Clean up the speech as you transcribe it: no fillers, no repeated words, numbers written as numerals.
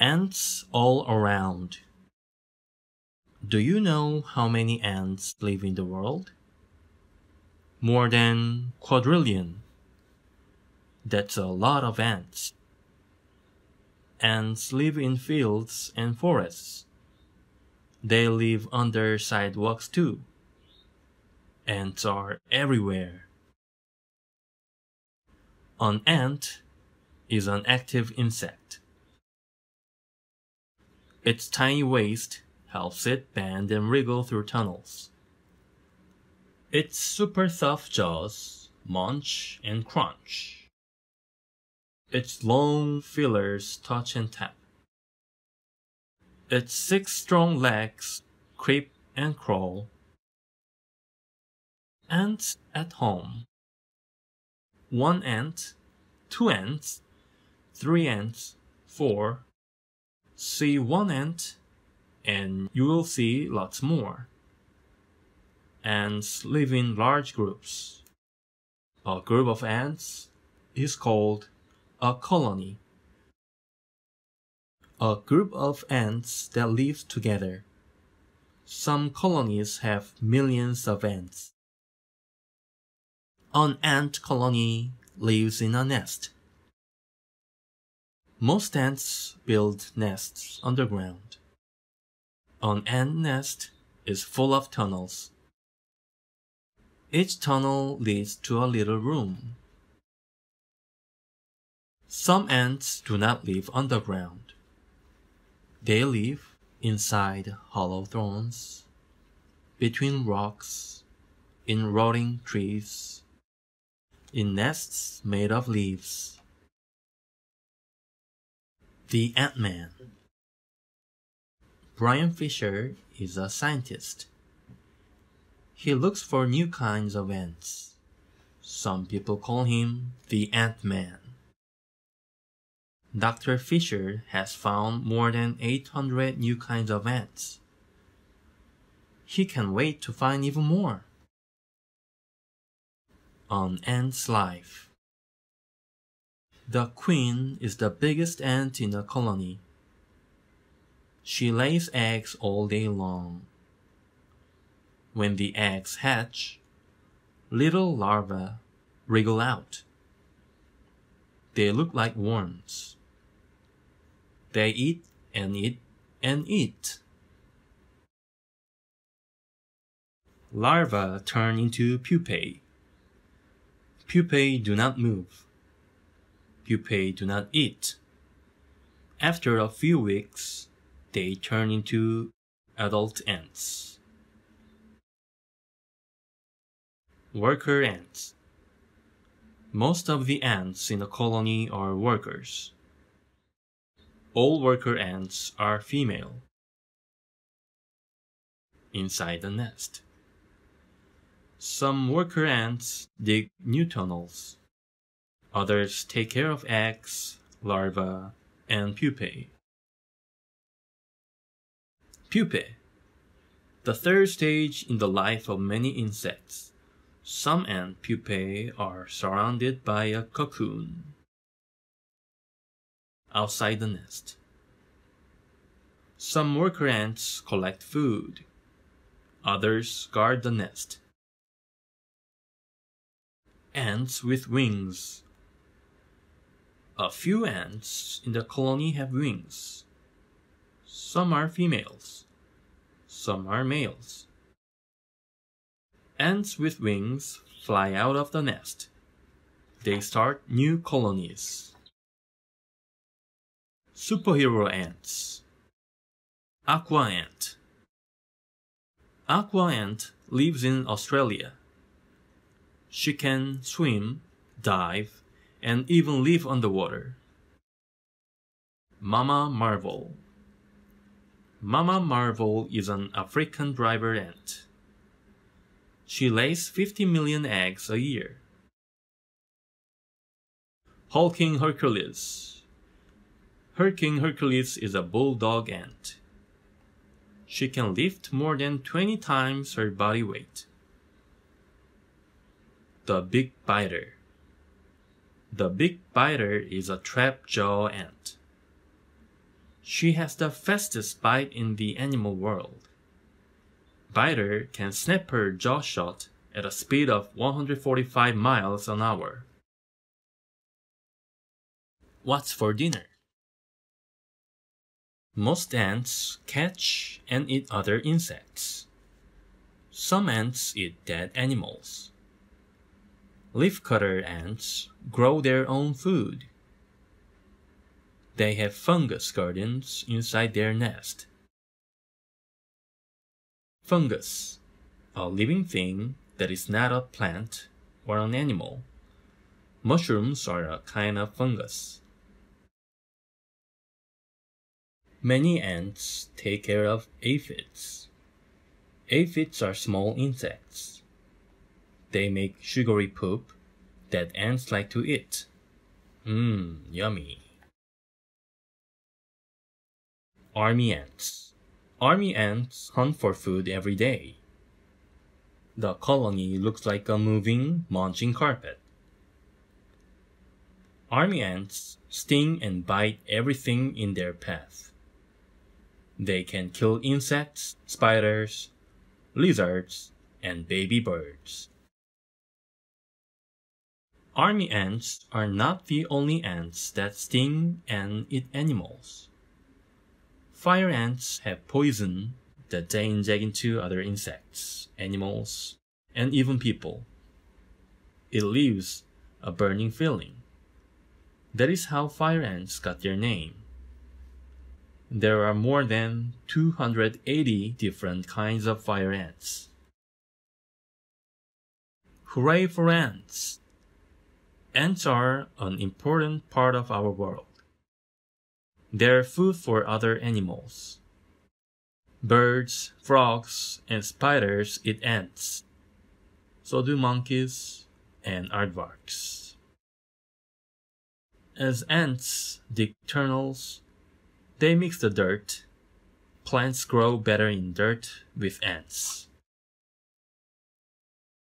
Ants all around. Do you know how many ants live in the world? More than a quadrillion. That's a lot of ants. Ants live in fields and forests. They live under sidewalks too. Ants are everywhere. An ant is an active insect. Its tiny waist helps it bend and wriggle through tunnels. Its super tough jaws munch and crunch. Its long feelers touch and tap. Its 6 strong legs creep and crawl. Ants at home. 1 ant, 2 ants, 3 ants, 4. See 1 ant, and you will see lots more. Ants live in large groups. A group of ants is called a colony. A group of ants that live together. Some colonies have millions of ants. An ant colony lives in a nest. Most ants build nests underground. An ant nest is full of tunnels. Each tunnel leads to a little room. Some ants do not live underground. They live inside hollow thorns, between rocks, in rotting trees, in nests made of leaves. The Ant-Man. Brian Fisher is a scientist. He looks for new kinds of ants. Some people call him the Ant-Man. Dr. Fisher has found more than 800 new kinds of ants. He can't wait to find even more. An Ant's Life. The queen is the biggest ant in the colony. She lays eggs all day long. When the eggs hatch, little larvae wriggle out. They look like worms. They eat and eat and eat. Larvae turn into pupae. Pupae do not move. Pupae do not eat. After a few weeks, they turn into adult ants. Worker ants. Most of the ants in the colony are workers. All worker ants are female. Inside the nest. Some worker ants dig new tunnels. Others take care of eggs, larvae, and pupae. Pupae, the third stage in the life of many insects. Some ant pupae are surrounded by a cocoon outside the nest. Some worker ants collect food. Others guard the nest. Ants with wings. A few ants in the colony have wings. Some are females. Some are males. Ants with wings fly out of the nest. They start new colonies. Superhero ants. Aqua ant. Aqua ant lives in Australia. She can swim, dive, and even live underwater. Mama Marvel. Mama Marvel is an African driver ant. She lays 50 million eggs a year. Hulking Hercules. Hulking Hercules is a bulldog ant. She can lift more than 20 times her body weight. The Big Biter. The Big Biter is a trap jaw ant. She has the fastest bite in the animal world. Biter can snap her jaw shut at a speed of 145 miles an hour. What's for dinner? Most ants catch and eat other insects. Some ants eat dead animals. Leafcutter ants grow their own food. They have fungus gardens inside their nest. Fungus, a living thing that is not a plant or an animal. Mushrooms are a kind of fungus. Many ants take care of aphids. Aphids are small insects. They make sugary poop that ants like to eat. Yummy. Army ants. Army ants hunt for food every day. The colony looks like a moving, munching carpet. Army ants sting and bite everything in their path. They can kill insects, spiders, lizards, and baby birds. Army ants are not the only ants that sting and eat animals. Fire ants have poison that they inject into other insects, animals, and even people. It leaves a burning feeling. That is how fire ants got their name. There are more than 280 different kinds of fire ants. Hooray for ants! Ants are an important part of our world. They're food for other animals. Birds, frogs, and spiders eat ants. So do monkeys and aardvarks. As ants dig tunnels, they mix the dirt. Plants grow better in dirt with ants.